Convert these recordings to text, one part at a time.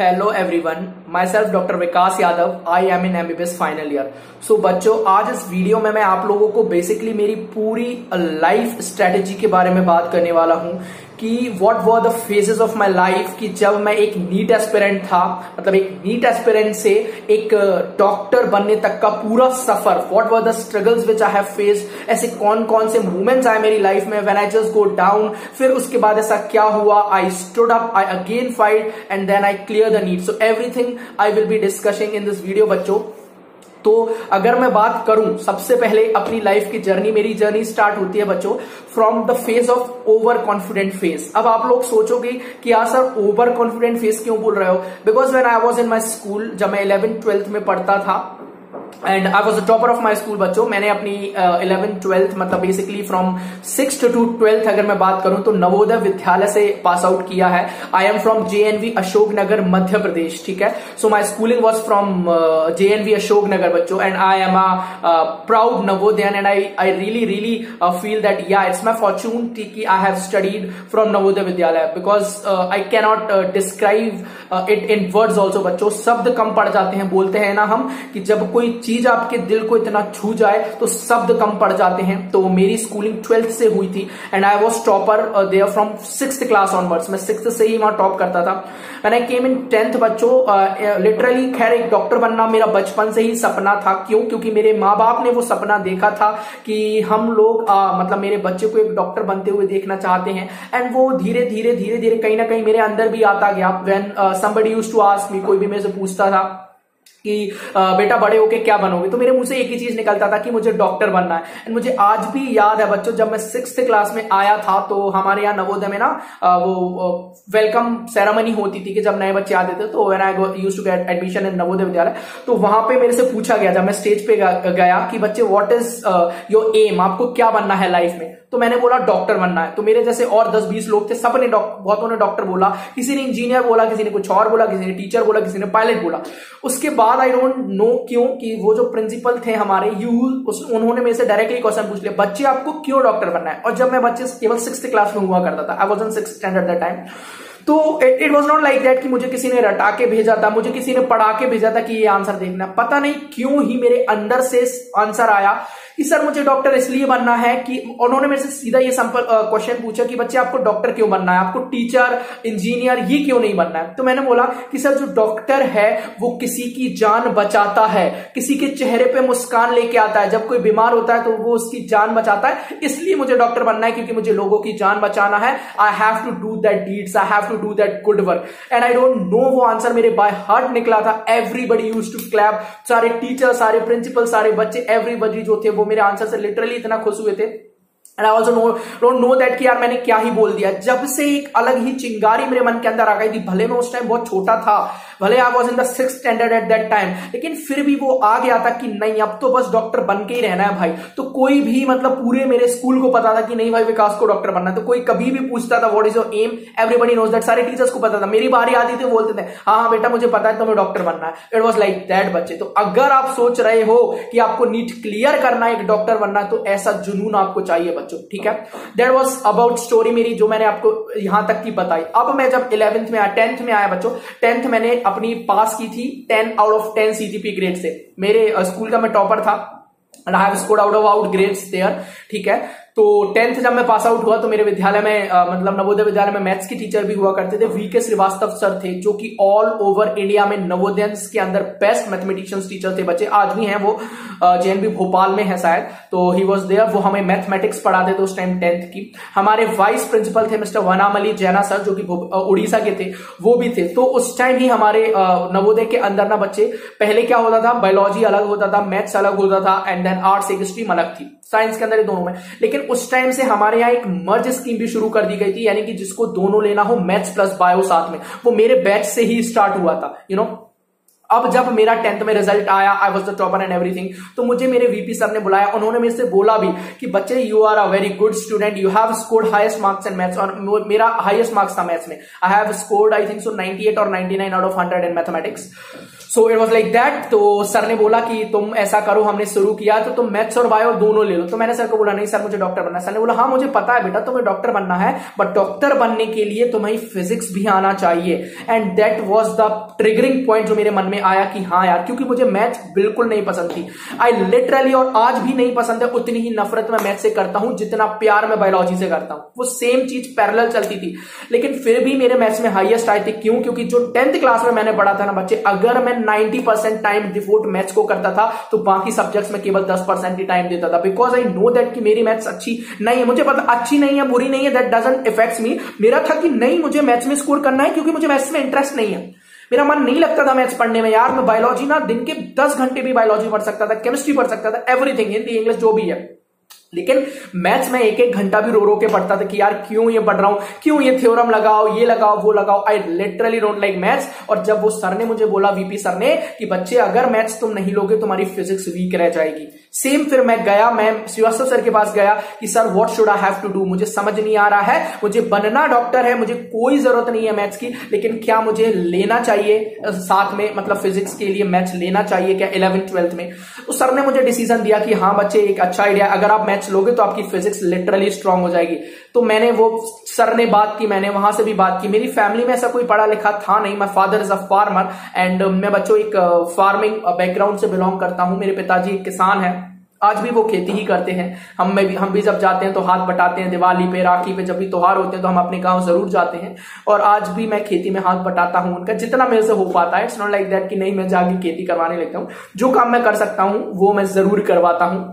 Hello everyone, myself doctor Vikas Yadav, I am in MBBS final year. So बच्चों, आज इस video में मैं आप लोगों को बेसिकली मेरी पूरी लाइफ स्ट्रेटेजी के बारे में बात करने वाला हूं कि what were the phases of my life, कि जब मैं एक नीट एस्पिरेंट था, मतलब एक नीट एस्पिरेंट से एक डॉक्टर बनने तक का पूरा सफर, what were the struggles which I have faced, ऐसे कौन कौन से मोमेंट्स आए मेरी लाइफ में, when I just go down, फिर उसके बाद ऐसा क्या हुआ, I stood up, I again fight and then I clear the NEET. So everything I will be discussing in this video बच्चों। तो अगर मैं बात करूं, सबसे पहले अपनी लाइफ की जर्नी, मेरी जर्नी स्टार्ट होती है बच्चों from the phase of over confident phase. अब आप लोग सोचोगे कि यार सर ओवर कॉन्फिडेंट फेज क्यों बोल रहे हो, because when I was in my school, जब मैं 11th 12th में पढ़ता था and I was a topper of my school बच्चों। मैंने अपनी 11th 12th मतलब basically from 6th to 12th अगर मैं बात करूं तो नवोदय विद्यालय से पास आउट किया है। I am from JNV Ashoknagar, Madhya Pradesh, ठीक है। So my schooling was from JNV Ashoknagar बच्चों and I am a proud Navodayan and I really really feel that या इट्स माई फॉर्चून कि I have studied from Navodaya Vidyalaya, because I cannot describe it in words also बच्चों। शब्द कम पड़ जाते हैं, बोलते हैं ना हम कि जब कोई चीज आपके दिल को इतना छू जाए तो शब्द कम पड़ जाते हैं। तो मेरी स्कूलिंग 12th से हुई थी and I was topper there from 6th class onwards. मैं 6th से ही वहां टॉप करता था। When I came in 10th बच्चों, लिटरली खैर एक डॉक्टर बनना मेरा बचपन से ही सपना था। क्यों? क्योंकि मेरे माँ बाप ने वो सपना देखा था कि हम लोग मतलब मेरे बच्चे को एक डॉक्टर बनते हुए देखना चाहते हैं एंड वो धीरे धीरे धीरे धीरे कहीं ना कहीं मेरे अंदर भी आता गया। When somebody used to ask me, कोई भी मेरे से पूछता था कि बेटा बड़े होके क्या बनोगे, तो मेरे मुंह से एक ही चीज निकलता था कि मुझे डॉक्टर बनना है। एंड मुझे आज भी याद है बच्चों, जब मैं 6th क्लास में आया था तो हमारे यहाँ नवोदय में ना वो वेलकम सेरेमनी होती थी कि जब नए बच्चे आते थे तो when I used to get admission in Navodaya Vidyalaya, तो वहां पे मेरे से पूछा गया, जब मैं स्टेज पे गया कि बच्चे व्हाट इज योर एम, आपको क्या बनना है लाइफ में, तो मैंने बोला डॉक्टर बनना है। तो मेरे जैसे और 10-20 लोग थे, सबने बहुतों ने डॉक्टर बोला, किसी ने इंजीनियर बोला, किसी ने कुछ और बोला, किसी ने टीचर बोला, किसी ने पायलट बोला। उसके बाद आई डोंट नो क्यों कि वो जो प्रिंसिपल थे हमारे उन्होंने मेरे से डायरेक्टली क्वेश्चन पूछ लिया, बच्चे आपको क्यों डॉक्टर बनना है। और जब मैं बच्चे केवल 6th क्लास में हुआ करता था, I was in 6th standard that time, तो it was not like that कि मुझे किसी ने रटा के भेजा था, मुझे किसी ने पढ़ा के भेजा था कि ये आंसर देखना। पता नहीं क्यों ही मेरे अंदर से आंसर आया कि सर मुझे डॉक्टर इसलिए बनना है कि उन्होंने मेरे से सीधा ये सिंपल क्वेश्चन पूछा कि बच्चे आपको डॉक्टर क्यों बनना है, आपको टीचर इंजीनियर ये क्यों नहीं बनना है। तो मैंने बोला कि सर जो डॉक्टर है वो किसी की जान बचाता है, किसी के चेहरे पे मुस्कान लेके आता है, जब कोई बीमार होता है तो वो उसकी जान बचाता है, इसलिए मुझे डॉक्टर बनना है क्योंकि मुझे लोगों की जान बचाना है। I have to do that deeds, I have to do that good work and I don't know वो आंसर मेरे बाय हार्ट निकला था। एवरीबडी यूज्ड टू क्लैप, सारे टीचर, सारे प्रिंसिपल, सारे बच्चे, एवरीबडी जो थे वो मेरे आंसर से लिटरली इतना खुश हुए थे। And I also don't know that कि यार मैंने क्या ही बोल दिया। जब से एक अलग ही चिंगारी मेरे मन के अंदर आ गई थी, भले मैं उस टाइम बहुत छोटा था, भले I was in the 6th standard at that time, लेकिन फिर भी वो आ गया था कि नहीं अब तो बस डॉक्टर बन के ही रहना है भाई। तो कोई भी मतलब पूरे मेरे स्कूल को पता था कि नहीं भाई विकास को डॉक्टर बनना है। तो कोई कभी भी पूछता था what is your aim, everybody knows that, सारे टीचर्स को पता था। मेरी बारी आती थी, बोलते थे हाँ हाँ बेटा मुझे पता है तुम्हें डॉक्टर बनना है। इट वॉज लाइक दैट बच्चे। तो अगर आप सोच रहे हो कि आपको नीट क्लियर करना है, एक डॉक्टर बनना है, तो ऐसा जुनून आपको चाहिए बच्चों, ठीक है। दैट वॉज अबाउट स्टोरी मेरी, जो मैंने आपको यहां तक की बताई। अब मैं जब 11th में आया, 10th में आया बच्चों, 10th मैंने अपनी पास की थी 10 out of 10 CGP ग्रेड से। मेरे स्कूल का मैं टॉपर था and I have scored out of out grades there, ठीक है। तो 10th जब मैं पास आउट हुआ तो मेरे विद्यालय में मतलब नवोदय विद्यालय में मैथ्स के टीचर भी हुआ करते थे, VK श्रीवास्तव सर थे, जो कि ऑल ओवर इंडिया में नवोदयंस के अंदर बेस्ट मैथमेटिशियंस टीचर थे बच्चे। आज भी हैं वो, JNV भोपाल में है शायद, तो ही वॉज देयर। वो हमें मैथमेटिक्स पढ़ाते थे उस टाइम 10th की। हमारे वाइस प्रिंसिपल थे मिस्टर वनामली जैना सर, जो कि उड़ीसा के थे, वो भी थे। तो उस टाइम ही हमारे नवोदय के अंदर ना बच्चे, पहले क्या होता था, बायोलॉजी अलग होता था, मैथ्स अलग होता था एंड देन आर्ट्स एक स्ट्रीम अलग थी साइंस के अंदर, दोनों में। लेकिन उस टाइम से हमारे यहाँ एक मर्ज स्कीम भी शुरू कर दी गई थी, यानी कि जिसको दोनों लेना हो मैथ्स प्लस बायो साथ में, वो मेरे बैच से ही स्टार्ट हुआ था, यू नो। अब जब मेरा 10th में रिजल्ट आया, I was the topper and everything, तो मुझे मेरे वीपी सर ने बुलाया। उन्होंने मेरे से बोला भी कि बच्चे you are a very good student, you have scored highest marks in maths. और मेरा हाईएस्ट मार्क्स था मैथ्स में, I have scored I think so 98 और 99 out of 100 in mathematics. So it was like that. तो sir ने बोला कि तुम ऐसा करो, हमने शुरू किया तो तुम मैथ्स और बायो दोनों ले लो। तो मैंने सर को बोला नहीं सर मुझे डॉक्टर बनना है। सर ने बोला हाँ मुझे पता है बेटा तुम्हें डॉक्टर बनना है, बट डॉक्टर बनने के लिए तुम्हें फिजिक्स भी आना चाहिए। And that was the triggering point जो मेरे मन में आया कि हाँ यार, क्योंकि मुझे मैथ्स बिल्कुल नहीं पसंद थी, आई लिटरली, और आज भी नहीं पसंद है। उतनी ही नफरत मैं मैथ्स से करता हूं जितना प्यार मैं बायोलॉजी से करता हूं। वो सेम चीज पैरेलल चलती थी, लेकिन फिर भी मेरे मैथ्स में हाईएस्ट आए थे। क्यों? क्योंकि जो 10th क्लास में मैंने पढ़ा था ना बच्चे, अगर मैं 90% टाइम डिवोट मैथ्स को करता था तो बाकी सब्जेक्ट्स में केवल 10% ही टाइम देता था। बिकॉज आई नो दैट कि मेरी मैथ्स अच्छी नहीं है। मुझे पता अच्छी नहीं है, बुरी नहीं है, दैट डजंट इफेक्ट्स मी। मेरा था कि नहीं मुझे मैथ्स में स्कोर करना है, क्योंकि मुझे मैथ्स में इंटरेस्ट नहीं है। मेरा मन नहीं लगता था मैथ्स पढ़ने में यार। मैं बायोलॉजी ना दिन के 10 घंटे भी बायोलॉजी पढ़ सकता था, केमिस्ट्री पढ़ सकता था, एवरीथिंग, हिंदी इंग्लिश जो भी है, लेकिन मैथ्स में 1-1 घंटा भी रो रो के पढ़ता था कि यार क्यों ये पढ़ रहा हूं, क्यों ये थ्योरम लगाओ, ये लगाओ, वो लगाओ। I literally don't like maths. और जब वो सर ने मुझे बोला, वीपी सर ने, कि बच्चे अगर मैथ्स तुम नहीं लोगे तुम्हारी फिजिक्स वीक रह जाएगी, सेम फिर मैं गया, मैं श्रीवास्तव सर के पास गया कि sir what should I have to do, मुझे समझ नहीं आ रहा है, मुझे बनना डॉक्टर है, मुझे कोई जरूरत नहीं है मैथ्स की, लेकिन क्या मुझे लेना चाहिए साथ में, मतलब फिजिक्स के लिए मैथ्स लेना चाहिए क्या 11th 12th में? तो सर ने मुझे डिसीजन दिया कि हाँ बच्चे एक अच्छा आइडिया, अगर आप मैथ्स लोगे तो आपकी फिजिक्स लिटरली स्ट्रांग हो जाएगी। तो मैंने वो सर ने बात की, मैंने वहां से भी बात की। मेरी फैमिली में ऐसा कोई पढ़ा लिखा था नहीं, my father is a farmer and मैं बच्चों एक फार्मिंग बैकग्राउंड से बिलोंग करता हूं। मेरे पिताजी एक किसान हैं, आज भी वो खेती ही करते हैं। हम भी जब जाते हैं तो हाथ बटाते हैं, दिवाली पे, राखी पे, जब भी त्योहार होते हैं तो हम अपने गांव जरूर जाते हैं, और आज भी मैं खेती में हाथ बटाता हूं उनका जितना मेरे से हो पाता है। इट्स नॉट लाइक दैट कि नहीं मैं जाके खेती करवाने लगता हूँ, जो काम मैं कर सकता हूँ वो मैं जरूर करवाता हूँ।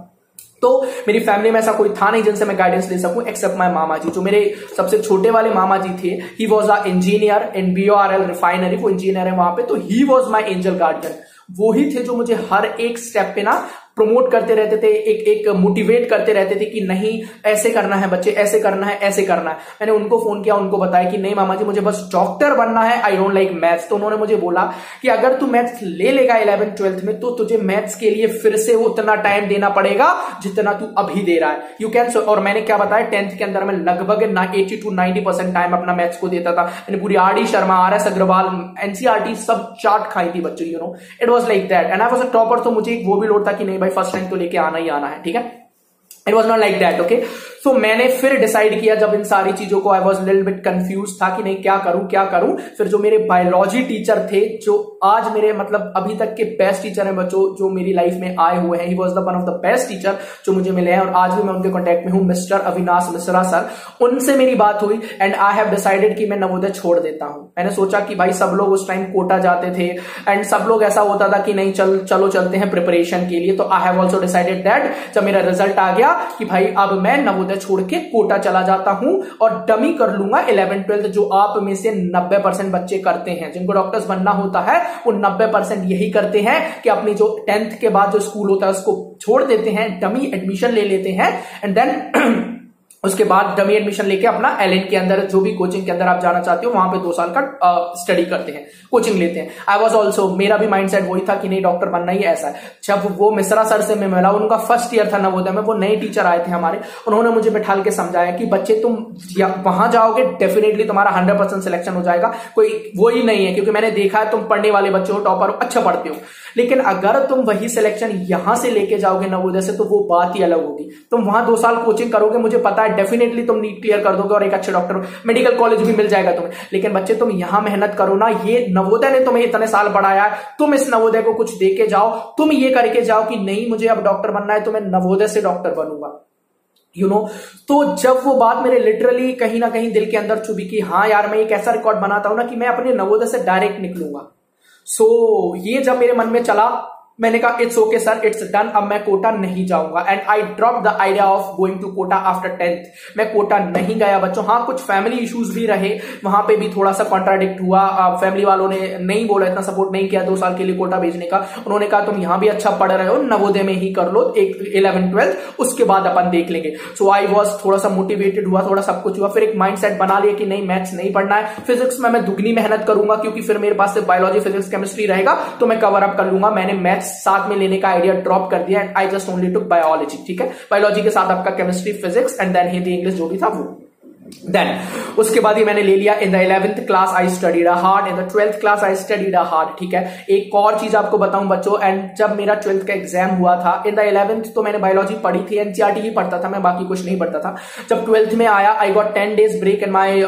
तो मेरी फैमिली में ऐसा कोई था नहीं जिनसे मैं गाइडेंस ले सकूं, एक्सेप्ट माय मामा जी। जो मेरे सबसे छोटे वाले मामा जी थे, he was a engineer in BORL refinery, वो इंजीनियर है वहां पे, तो he was my angel guardian. वो ही थे जो मुझे हर एक स्टेप पे ना प्रमोट करते रहते थे, एक मोटिवेट करते रहते थे कि नहीं ऐसे करना है बच्चे, ऐसे करना है, ऐसे करना है। मैंने उनको फोन किया, उनको बताया कि नहीं मामा जी मुझे बस डॉक्टर बनना है, आई डोंट लाइक मैथ्स। तो उन्होंने मुझे बोला कि अगर तू मैथ्स ले लेगा 11th 12th में तो तुझे मैथ्स के लिए फिर से उतना टाइम देना पड़ेगा जितना तू अभी दे रहा है, यू कैन। और मैंने क्या बताया, 10th के अंदर मैं लगभग 80 to 90% टाइम अपना मैथ्स को देता था। मैंने पूरी RD Sharma, RS Agarwal, NCERT सब चाट खाई थी बच्चों, you know, it was like that. And I was a topper, तो मुझे वो भी लोड था कि नहीं फर्स्ट रैंक तो लेके आना ही आना है, ठीक है। It was not like that, okay. So मैंने फिर डिसाइड किया, जब इन सारी चीजों को, I was little bit confuse था कि नहीं क्या करूं क्या करूं। फिर जो मेरे बायोलॉजी टीचर थे, जो आज मेरे मतलब अभी तक के बेस्ट टीचर हैं बच्चों जो मेरी लाइफ में आए हुए हैं, he was the one of the best teacher जो मुझे मिले हैं, और आज भी मैं उनके कॉन्टेक्ट में हूं, मिस्टर अविनाश मिश्रा सर। उनसे मेरी बात हुई एंड आई हैव डिसाइडेड कि मैं नवोदय छोड़ देता हूं। मैंने सोचा कि भाई सब लोग उस टाइम कोटा जाते थे एंड सब लोग ऐसा होता था कि नहीं चलो चलते हैं प्रिपरेशन के लिए। तो I have also decided that जब मेरा रिजल्ट आ गया कि भाई अब मैं नवोदय छोड़ के कोटा चला जाता हूं और डमी कर लूंगा 11-12 जो आप में से 90% बच्चे करते हैं, जिनको डॉक्टर्स बनना होता है वो 90% यही करते हैं कि अपनी जो 10th के बाद जो स्कूल होता है उसको छोड़ देते हैं, डमी एडमिशन ले लेते हैं, एंड देन उसके बाद डमी एडमिशन लेके अपना LN के अंदर जो भी कोचिंग के अंदर आप जाना चाहते हो वहां पे 2 साल का स्टडी करते हैं, कोचिंग लेते हैं। आई वाज ऑल्सो, मेरा भी माइंडसेट वही था कि नहीं डॉक्टर बनना ही ऐसा है। जब वो मिश्रा सर से मैं मिला, उनका फर्स्ट ईयर था नवोदय में, वो नए टीचर आए थे हमारे, उन्होंने मुझे बैठा के समझाया कि बच्चे तुम वहां जाओगे डेफिनेटली तुम्हारा 100% सिलेक्शन हो जाएगा, कोई वो ही नहीं है, क्योंकि मैंने देखा है तुम पढ़ने वाले बच्चे हो, टॉपर हो, अच्छा पढ़ते हो, लेकिन अगर तुम वही सिलेक्शन यहां से लेके जाओगे नवोदय से तो वो बात ही अलग होगी। तुम वहां 2 साल कोचिंग करोगे, मुझे पता है डेफिनेटली तुम नीट क्लियर कर दोगे और एक अच्छे डॉक्टर, मेडिकल कॉलेज भी मिल जाएगा तुम्हें, लेकिन बच्चे तुम यहां मेहनत करो ना, ये नवोदय ने तुम्हें इतने साल पढ़ाया, तुम इस नवोदय को कुछ देके जाओ, तुम ये करके जाओ कि नहीं मुझे अब डॉक्टर बनना है तो मैं नवोदय से डॉक्टर बनूंगा, यू नो। तो जब वो बात मेरे लिटरली कहीं ना कहीं दिल के अंदर चुभी कि हाँ यार मैं एक ऐसा रिकॉर्ड बनाता हूं ना कि मैं अपने नवोदय से डायरेक्ट निकलूंगा। सो ये जब मेरे मन में चला मैंने कहा it's okay sir, it's done, अब मैं कोटा नहीं जाऊंगा। And I drop the idea of going to Kota after 10th। मैं कोटा नहीं गया बच्चों। हाँ, कुछ फैमिली इश्यूज भी रहे, वहां पे भी थोड़ा सा कॉन्ट्राडिक्ट हुआ। फैमिली वालों ने नहीं बोला, इतना सपोर्ट नहीं किया 2 साल के लिए कोटा भेजने का। उन्होंने कहा तुम यहाँ भी अच्छा पढ़ रहे हो, नवोदय में ही कर लो 11th 12th, उसके बाद अपन देख लेंगे। सो आई वॉज थोड़ा सा मोटिवेटेड हुआ, थोड़ा सब कुछ हुआ। फिर एक माइंड सेट बना लिया कि नहीं, मैथ्स नहीं पढ़ना है, फिजिक्स में मैं दुगनी मेहनत करूंगा, क्योंकि फिर मेरे पास सिर्फ बायोलॉजी फिजिक्स केमिस्ट्री रहेगा तो मैं कवर अप कर लूंगा। मैंने मैथ्स साथ में लेने का आइडिया ड्रॉप कर दिया and I just only took biology. ठीक है, बायोलॉजी के साथ आपका chemistry physics and then Hindi English जो भी था वो। Then, उसके बाद ही मैंने ले लिया। In the 11th class I studied hard, in the 12th class I studied hard. ठीक है, एक और चीज आपको बताऊं बच्चों, एंड जब मेरा 12th का एग्जाम हुआ था इन द 11th तो मैंने बायोलॉजी पढ़ी थी, एनसीईआरटी ही पढ़ता था मैं, बाकी कुछ नहीं पढ़ता था। जब 12th में आया I got 10 days break in my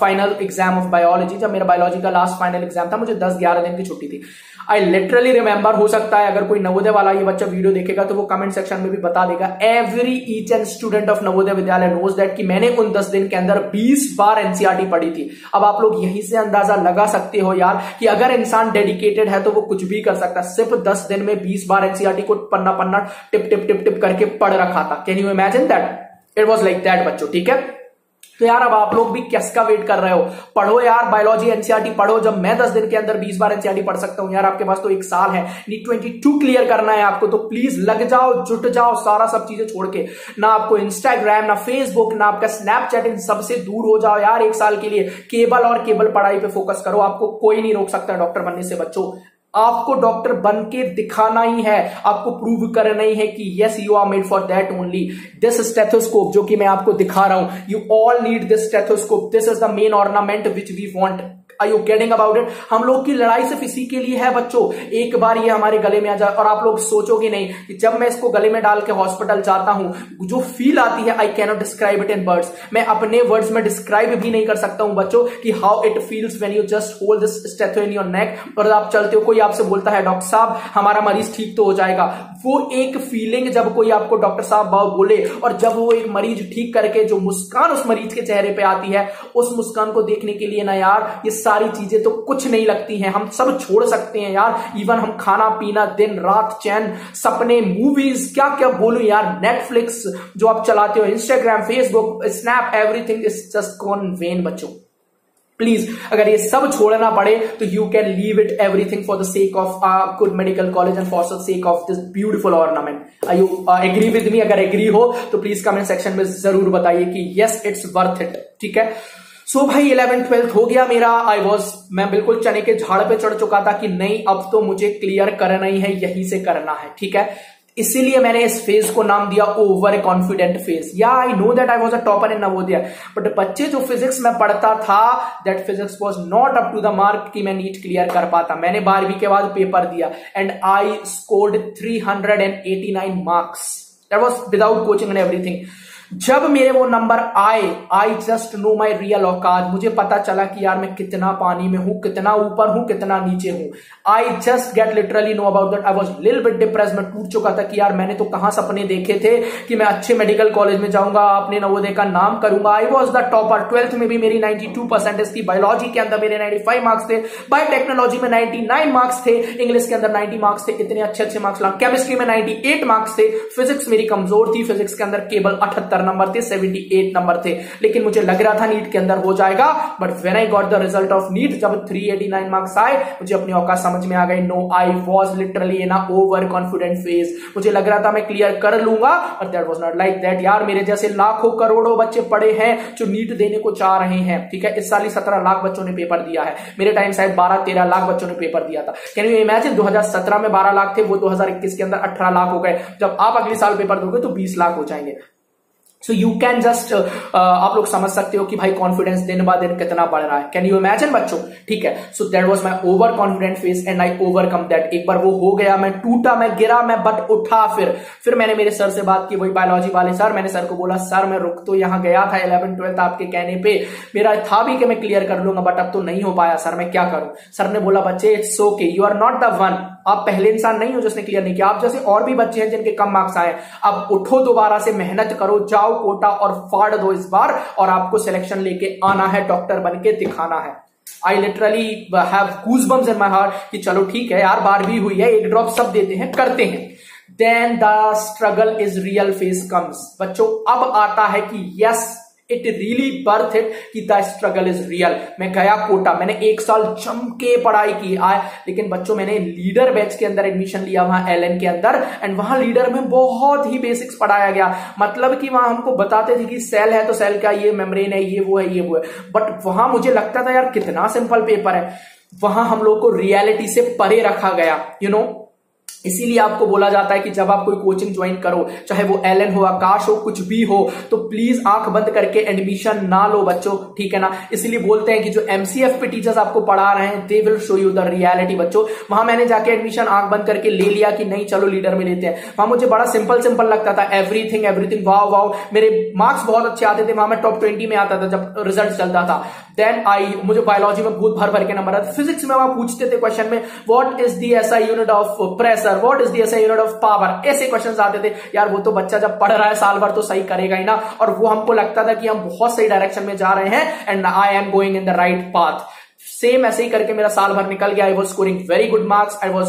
final exam of biology. जब मेरा बायोलॉजी का लास्ट फाइनल एग्जाम था, मुझे 10-11 दिन की छुट्टी थी। आई लिटरली रिमेंबर, हो सकता है अगर कोई नवोदय वाला ये बच्चा वीडियो देखेगा तो वो कमेंट सेक्शन में भी बता देगा, every each and student of Navodaya Vidyalaya knows that कि मैंने उन 10 दिन के अंदर 20 बार एनसीईआरटी पढ़ी थी। अब आप लोग यहीं से अंदाजा लगा सकते हो यार कि अगर इंसान डेडिकेटेड है तो वो कुछ भी कर सकता है। सिर्फ 10 दिन में 20 बार एनसीईआरटी को पन्ना पन्ना टिप टिप टिप टिप करके पढ़ रखा था। Can you imagine that? It was like that बच्चों। ठीक है, तो यार अब आप लोग भी किसका वेट कर रहे हो? पढ़ो यार, बायोलॉजी एनसीईआरटी पढ़ो। जब मैं 10 दिन के अंदर 20 बार एनसीईआरटी पढ़ सकता हूं यार, आपके पास तो 1 साल है। नीट 22 क्लियर करना है आपको, तो प्लीज लग जाओ, जुट जाओ, सारा सब चीजें छोड़ के। ना आपको इंस्टाग्राम, ना फेसबुक, ना आपका स्नैपचैट, इन सबसे दूर हो जाओ यार 1 साल के लिए। केवल और केवल पढ़ाई पे फोकस करो। आपको कोई नहीं रोक सकता डॉक्टर बनने से बच्चों। आपको डॉक्टर बन के दिखाना ही है, आपको प्रूव करना ही है कि yes you are made for that only. This stethoscope जो कि मैं आपको दिखा रहा हूं, you all need this stethoscope, this is the main ornament which we want. Are you getting about it? हम लोग की लड़ाई सिर्फ इसी के लिए है बच्चों। एक बार ये हमारे गले में आ जाए, और आप लोग सोचोगे नहीं कि जब मैं इसको गले में डाल के हॉस्पिटल जाता हूं जो फील आती है, I can not describe it in words. मैं अपने वर्ड्स में डिस्क्राइब भी नहीं कर सकता हूं बच्चों कि how it feels when you just hold this stetho in your neck. और आप चलते हो, कोई आपसे बोलता है डॉक्टर साहब हमारा मरीज ठीक तो हो जाएगा, वो एक फीलिंग जब कोई आपको डॉक्टर साहब बोले, और जब वो एक मरीज ठीक करके जो मुस्कान उस मरीज के चेहरे पे आती है, उस मुस्कान को देखने के लिए ना यार ये सारी चीजें तो कुछ नहीं लगती हैं। हम सब छोड़ सकते हैं यार, इवन हम खाना पीना, दिन रात, चैन, सपने, मूवीज, क्या क्या बोलूं यार, नेटफ्लिक्स जो आप चलाते हो, Instagram, Facebook, snap, everything is just gone when बच्चों। प्लीज अगर ये सब छोड़ना पड़े तो you can leave it everything for the sake of good medical college and for the sake of this beautiful ornament. I you agree with me? अगर agree हो तो प्लीज कमेंट सेक्शन में जरूर बताइए कि यस इट्स वर्थ इट। ठीक है, सो भाई 11-12 हो गया मेरा। मैं बिल्कुल चने के झाड़ पे चढ़ चुका था कि नहीं अब तो मुझे क्लियर करना ही है, यहीं से करना है। ठीक है, इसीलिए मैंने इस फेज को नाम दिया ओवर कॉन्फिडेंट फेज। या I know that I was a topper in Navodaya, but बच्चे जो फिजिक्स में पढ़ता था that physics was not up to the mark कि मैं नीट क्लियर कर पाता। मैंने 12वीं के बाद पेपर दिया and I scored 389 marks, that was without coaching and everything. जब मेरे वो नंबर आए, I just know my real औकात। मुझे पता चला कि यार मैं कितना पानी में हूं, कितना ऊपर हूं, कितना नीचे हूं। I just get literally know about that. I was lil bit depress, मैं टूट चुका था कि यार मैंने तो कहां सपने देखे थे कि मैं अच्छे मेडिकल कॉलेज में जाऊंगा, अपने नवोदय का नाम करूंगा। I was the topper. 12th में भी मेरी 92% थी, बायोलॉजी के अंदर मेरे 95 मार्क्स थे, बायोटेक्नोलॉजी में 99 मार्क्स थे, इंग्लिश के अंदर 90 मार्क्स थे, इतने अच्छे मार्क्स ला। केमिस्ट्री में 98 मार्क्स थे, फिजिक्स मेरी कमजोर थी, फिजिक्स के अंदर केवल 78 नंबर थे, 78 नंबर थे। लेकिन मुझे लग रहा था नीट के अंदर हो जाएगा, but when I got the result of NEET, जब 389 मार्क्स आए, मुझे अपनी औकात समझ में आ गई। No, I was literally in a over confident phase. मुझे लग रहा था मैं क्लियर कर लूंगा, but that was not like that. यार मेरे जैसे लाखों करोड़ों बच्चे पड़े हैं जो नीट देने को चाह रहे हैं। ठीक है, इस साल ही 17 लाख बच्चों ने पेपर दिया है। मेरे टाइम शायद 12-13 लाख बच्चों ने पेपर दिया था। Can you imagine? 2017 में 12 लाख थे, वो 2021 के अंदर 18 लाख हो गए। जब आप अगले साल पेपर दोगे तो 20 लाख हो जाएंगे। सो यू कैन जस्ट, आप लोग समझ सकते हो कि भाई कॉन्फिडेंस दिन बा दिन कितना बढ़ रहा है। कैन यू इमेजिन बच्चों? ठीक है, so that was my over confident phase and I overcome that. एक बार वो हो गया, मैं टूटा, मैं गिरा, मैं बट उठा। फिर मैंने मेरे सर से बात की, वही बायोलॉजी वाले सर। मैंने सर को बोला सर मैं रुक तो यहाँ गया था 11-12 आपके कहने पर, मेरा था भी कि मैं क्लियर कर लूंगा, बट अब तो नहीं हो पाया सर, मैं क्या करूं? सर ने बोला बच्चे it's okay, you are not the one. आप पहले इंसान नहीं हो जिसने क्लियर नहीं किया, आप जैसे और भी बच्चे हैं जिनके कम मार्क्स आए। अब उठो, दोबारा से मेहनत करो, जाओ कोटा और फाड़ दो इस बार, और आपको सिलेक्शन लेके आना है, डॉक्टर बन के दिखाना है। I literally have goosebumps in my heart कि चलो ठीक है यार बार भी हुई है एक ड्रॉप सब देते हैं करते हैं. Then the struggle is real phase comes. बच्चों अब आता है कि yes it really worth it कि the struggle is real. मैं गया कोटा, मैंने एक साल जम के पढ़ाई की लेकिन बच्चों मैंने लीडर बैच के अंदर एडमिशन लिया वहां एलएन के अंदर एंड वहां लीडर में बहुत ही बेसिक्स पढ़ाया गया. मतलब कि वहां हमको बताते थे कि सेल है तो सेल का ये मेम्ब्रेन है ये वो है ये वो है, बट वहां मुझे लगता था यार कितना सिंपल पेपर है. वहां हम लोग को रियलिटी से परे रखा गया you know? इसीलिए आपको बोला जाता है कि जब आप कोई कोचिंग ज्वाइन करो चाहे वो एलएन हो आकाश हो कुछ भी हो तो प्लीज आंख बंद करके एडमिशन ना लो बच्चों, ठीक है ना. इसीलिए बोलते हैं कि जो एमसीएफ पे टीचर्स आपको पढ़ा रहे हैं they will show you the reality. बच्चों वहां मैंने जाके एडमिशन आंख बंद करके ले लिया कि नहीं चलो लीडर में लेते हैं. वहां मुझे बड़ा सिंपल लगता था एवरीथिंग वाओ वाओ. मेरे मार्क्स बहुत अच्छे आते थे वहां, मैं टॉप 20 में आता था जब रिजल्ट चलता था. देन आई मुझे बायोलॉजी में बहुत भर भर के नंबर आते. फिजिक्स में वहां पूछते थे क्वेश्चन में what is the SI unit of pressure, what is the SI unit of power, ऐसे क्वेश्चंस आते थे. यार वो तो बच्चा जब पढ़ रहा है साल भर तो सही करेगा ही ना. और वो हमको लगता था कि हम बहुत सही डायरेक्शन में जा रहे हैं and I am going in the right path. Same ऐसे ही करके मेरा साल भर निकल गया. I was scoring very good marks, I was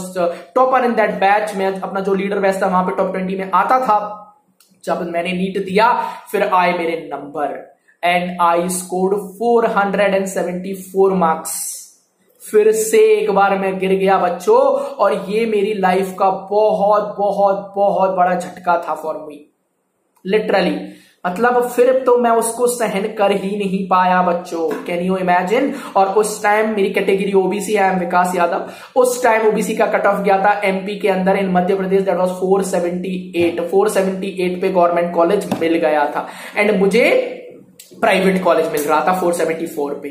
topper in that batch. मैं अपना जो लीडर बैच था वहां पर टॉप 20 में आता था. जब मैंने नीट दिया फिर आए मेरे number and I scored 474 marks. फिर से एक बार मैं गिर गया बच्चों और ये मेरी लाइफ का बहुत बहुत बहुत बड़ा झटका था फॉर मी लिटरली. मतलब फिर तो मैं उसको सहन कर ही नहीं पाया बच्चों, कैन यू इमेजिन. और उस टाइम मेरी category OBC, I am Vikas Yadav. उस टाइम ओबीसी का कट ऑफ गया था एमपी के अंदर in Madhya Pradesh, that was 478 पे गवर्नमेंट कॉलेज मिल गया था एंड मुझे प्राइवेट कॉलेज मिल रहा था 474 पे.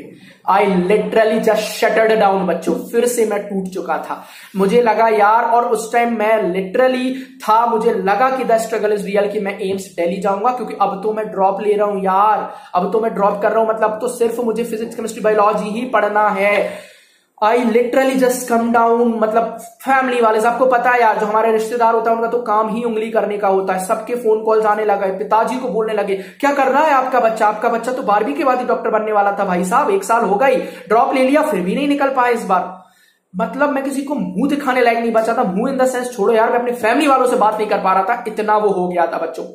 I literally just shattered down बच्चों, फिर से मैं टूट चुका था. मुझे लगा यार, और उस टाइम मैं लिटरली था, मुझे लगा कि द स्ट्रगल इज रियल कि मैं एम्स दिल्ली जाऊंगा क्योंकि अब तो मैं ड्रॉप ले रहा हूं यार, अब तो मैं ड्रॉप कर रहा हूं, मतलब अब तो सिर्फ मुझे फिजिक्स केमिस्ट्री बायोलॉजी ही पढ़ना है. I literally just come down. मतलब फैमिली वाले, सबको पता है यार, जो हमारे रिश्तेदार होता है उनका तो काम ही उंगली करने का होता है. सबके फोन कॉल्स आने लगा, पिताजी को बोलने लगे क्या कर रहा है आपका बच्चा, आपका बच्चा तो 12वीं के बाद ही डॉक्टर बनने वाला था भाई साहब, एक साल हो गई, ड्रॉप ले लिया फिर भी नहीं निकल पाया इस बार. मतलब मैं किसी को मुंह दिखाने लायक नहीं बचा था, मुंह इन द सेंस छोड़ो यार, मैं अपने फैमिली वालों से बात नहीं कर पा रहा था, इतना वो हो गया था बच्चों.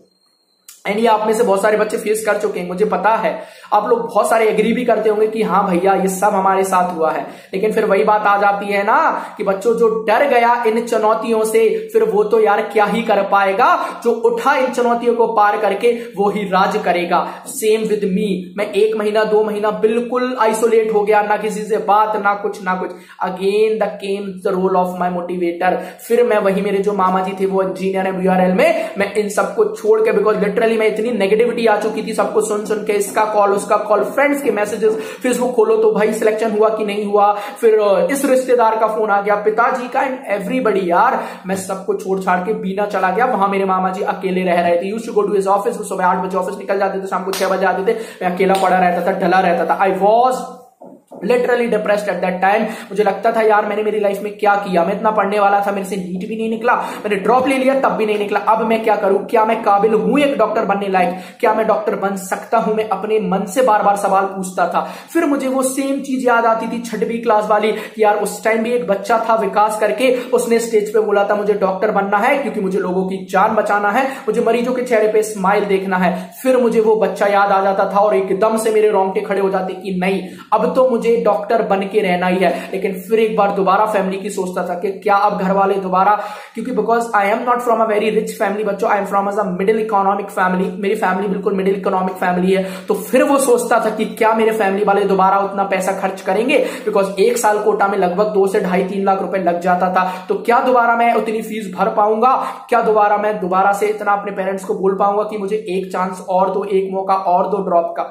एंड ये आप में से बहुत सारे बच्चे फेस कर चुके हैं, मुझे पता है. आप लोग बहुत सारे एग्री भी करते होंगे कि हाँ भैया ये सब हमारे साथ हुआ है. लेकिन फिर वही बात आ जाती है ना कि बच्चों जो डर गया इन चुनौतियों से फिर वो तो यार क्या ही कर पाएगा, जो उठा इन चुनौतियों को पार करके वो ही राज करेगा. सेम विद मी, मैं 1 महीना 2 महीना बिल्कुल आइसोलेट हो गया, ना किसी से बात ना कुछ ना कुछ. Again the came the role of my motivator. फिर मैं वही, मेरे जो मामा जी थे वो इंजीनियर है BRL में, मैं इन सबको छोड़ के, बिकॉज लिटरली मैं इतनी नेगेटिविटी आ चुकी थी सबको सुन के, इसका कॉल उसका कॉल, फ्रेंड्स के मैसेजेस, फेसबुक खोलो तो भाई सिलेक्शन हुआ कि नहीं हुआ, फिर इस रिश्तेदार का फोन आ गया, पिताजी का, एंड एवरीबॉडी. यार मैं सबको छोड़ छाड़ के बीना चला गया. वहां मेरे मामा जी अकेले रह रहे थे, used to go to his office, वो सुबह 8 बजे ऑफिस निकल जाते थे, शाम को 6 बजे आते थे. मैं अकेला पड़ा रहता था, ढला रहता था. I was literally depressed at that time. मुझे लगता था यार मैंने मेरी लाइफ में क्या किया, मैं इतना पढ़ने वाला था, मेरे से नीट भी नहीं निकला, मैंने ड्रॉप ले लिया तब भी नहीं निकला, अब मैं क्या करूं, क्या मैं काबिल हूं एक डॉक्टर बनने लायक, क्या मैं डॉक्टर बन सकता हूं. मैं अपने मन से बार बार सवाल पूछता था. फिर मुझे वो सेम चीज याद आती थी 6वीं क्लास वाली कि यार उस टाइम भी एक बच्चा था विकास करके, उसने स्टेज पे बोला था मुझे डॉक्टर बनना है क्योंकि मुझे लोगों की जान बचाना है, मुझे मरीजों के चेहरे पे स्माइल देखना है. फिर मुझे वो बच्चा याद आ जाता था और एकदम से मेरे रोंगटे खड़े हो जाते कि नहीं अब तो मुझे डॉक्टर बन के रहना ही है. लेकिन फिर एक बार दोबारा फैमिली की सोचता था कि क्या अब घर वाले दोबारा, क्योंकि because I am not from a very rich family बच्चों, I am from a middle economic family, मेरी फैमिली बिल्कुल मिडिल इकोनॉमिक फैमिली है. तो फिर वो सोचता था कि क्या मेरे फैमिली वाले दोबारा उतना पैसा खर्च करेंगे, बिकॉज एक साल कोटा में लगभग 2 से 2.5-3 लाख रुपए लग जाता था, तो क्या दोबारा मैं उतनी फीस भर पाऊंगा, क्या दोबारा मैं दोबारा से इतना अपने पेरेंट्स को बोल पाऊंगा कि मुझे एक चांस और दो, एक मौका और दो ड्रॉप का.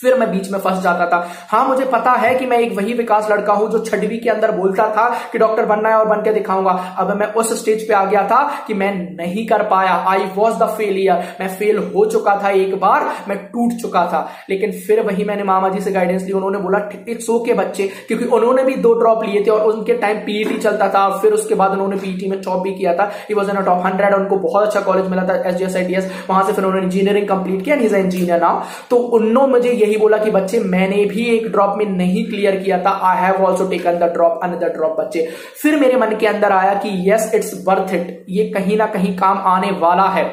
फिर मैं बीच में फंस जाता था. हाँ मुझे पता है कि मैं एक वही विकास लड़का हूं जो 6वीं के अंदर बोलता था कि डॉक्टर बनना है और बन के दिखाऊंगा. अब मैं उस स्टेज पे आ गया था कि मैं नहीं कर पाया. आई वॉज द फेलियर, मैं फेल हो चुका था, एक बार मैं टूट चुका था. लेकिन फिर वही मैंने मामा जी से गाइडेंस ली, उन्होंने बोला इट्स ओके बच्चे, क्योंकि उन्होंने भी 2 ड्रॉप लिए थे और उनके टाइम पीईटी चलता था, फिर उसके बाद उन्होंने पीईटी में टॉप भी किया था, ही वाज इन टॉप 100, उनको बहुत अच्छा कॉलेज मिला था SGSITS, वहां से फिर उन्होंने इंजीनियरिंग कंप्लीट किया, इंजीनियर नाउ. तो उन्होंने मुझे यही यही बोला कि बच्चे मैंने भी एक ड्रॉप में नहीं क्लियर किया था, I have also taken the drop another drop बच्चे। फिर मेरे मन के अंदर आया कि यस इट्स वर्थ इट, ये कहीं ना कहीं काम आने वाला है,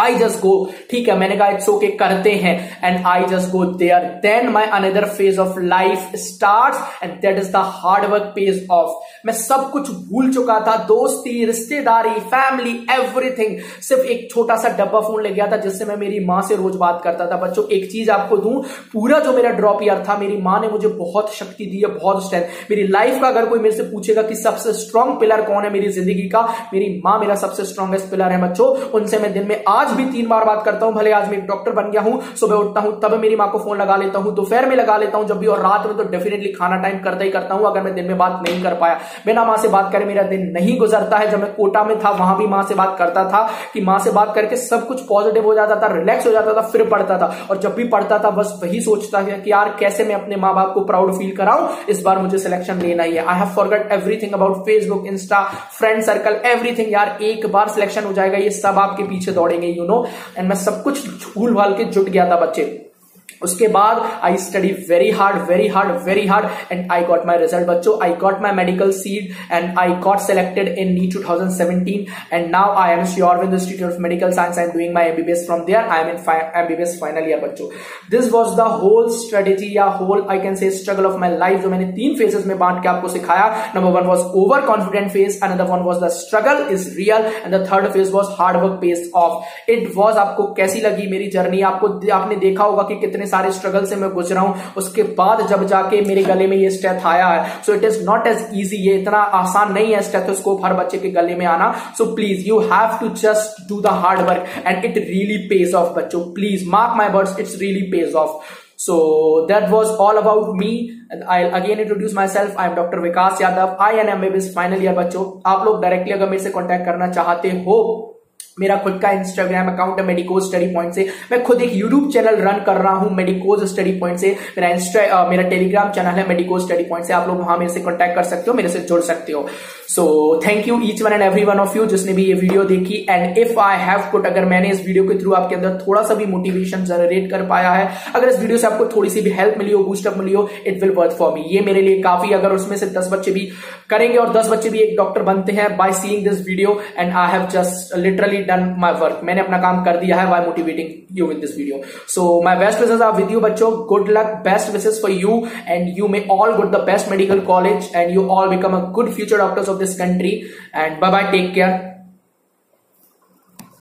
आई जस्ट गो। ठीक है, मैंने कहा इट्स ओके करते हैं, and I just go there. Then my another phase of life starts and that is the hard work pays off. मैं सब कुछ भूल चुका था, दोस्ती, रिश्तेदारी, फैमिली, एवरीथिंग। सिर्फ एक छोटा सा डब्बा फोन ले गया था जिससे मैं मेरी माँ से रोज बात करता था। बच्चों एक चीज आपको दूं, पूरा जो मेरा ड्रॉप ईयर था मेरी माँ ने मुझे बहुत शक्ति दी है, बहुत स्ट्रेंथ। मेरी लाइफ का अगर कोई मेरे से पूछेगा कि सबसे स्ट्रॉन्ग पिलर कौन है मेरी जिंदगी का, मेरी माँ मेरा सबसे स्ट्रॉन्गेस्ट पिलर है बच्चों। उनसे मैं दिन में आज भी 3 बार बात करता हूं, भले आज मैं एक डॉक्टर बन गया हूं। सुबह उठता हूं तब मेरी माँ को फोन लगा लेता हूं, दोपहर में लगा लेता हूं जब भी, और रात में तो डेफिनेटली खाना टाइम करता ही करता हूं। अगर मैं दिन में बात नहीं कर पाया, बिना माँ से बात करे मेरा दिन नहीं गुजरता है। जब मैं कोटा में था वहां भी माँ से बात करता था कि माँ से बात करके सब कुछ पॉजिटिव हो जाता था, रिलैक्स हो जाता था, फिर पढ़ता था। और जब भी पढ़ता था बस वही सोचता है कि यार कैसे मैं अपने माँ बाप को प्राउड फील कराऊं, इस बार मुझे सिलेक्शन लेना ही है। I have forgot everything about Facebook, Insta, friend circle, everything. यार एक बार सिलेक्शन हो जाएगा, ये सब आपके पीछे दौड़ेंगे, यू नो। एंड मैं सब कुछ भूल भाल के जुट गया था बच्चे। उसके बाद I study very hard, very hard, very hard, and I got my result बच्चों। I got my medical seat and I got selected in NEET 2017 and now I am Shri Arvind Institute of medical science. I am doing my MBBS from there. I am in MBBS final year बच्चों। This was the whole strategy या whole I can say struggle of my life, जो मैंने 3 phases में बांट के आपको सिखाया। Number 1 was over confident phase, another 1 was the struggle is real, and the 3rd phase was hard work phase off. It was आपको कैसी लगी मेरी जर्नी? आपने देखा होगा कि कितने सारे स्ट्रगल से मैं गुजरा हूं, उसके बाद जब जाके मेरे गले में ये स्टेथ आया है। So it is not as easy, ये इतना आसान नहीं है स्टेथोस्कोप हर बच्चे के गले में आना। So please you have to just do the hard work and it really pays off बच्चों। Please mark my words, it's really pays off. So that was all about me, and I'll again introduce myself. I am Dr. Vikas Yadav. I am MBBS final year बच्चों। आप लोग directly अगर मेरे से contact करना चाहते हो, मेरा खुद का इंस्टाग्राम अकाउंट है मेडिकल स्टडी पॉइंट से। मैं खुद एक यूट्यूब चैनल रन कर रहा हूं मेडिकल स्टडी पॉइंट से। मेरा टेलीग्राम चैनल है मेडिकल स्टडी पॉइंट से। आप लोग वहां मेरे से कांटेक्ट कर सकते हो, मेरे से जुड़ सकते हो। So thank you each one and every one of you जिसने भी ये वीडियो देखी। And if I have put, अगर मैंने इस वीडियो के थ्रू आपके अंदर थोड़ा सा भी मोटिवेशन जनरेट कर पाया है, अगर इस वीडियो से आपको थोड़ी सी भी हेल्प मिली हो, बूस्टअप मिली हो, it will worth for me. ये मेरे लिए काफी, अगर उसमें से 10 बच्चे भी करेंगे और 10 बच्चे भी एक डॉक्टर बनते हैं by seeing this video, and I have just literally done my work. मैंने अपना काम कर दिया है by motivating you in this video. So my best wishes are with you बच्चों. Good luck, best wishes for you, and you may all go to the best medical college and you all become a good future doctors of this country. And bye bye, take care.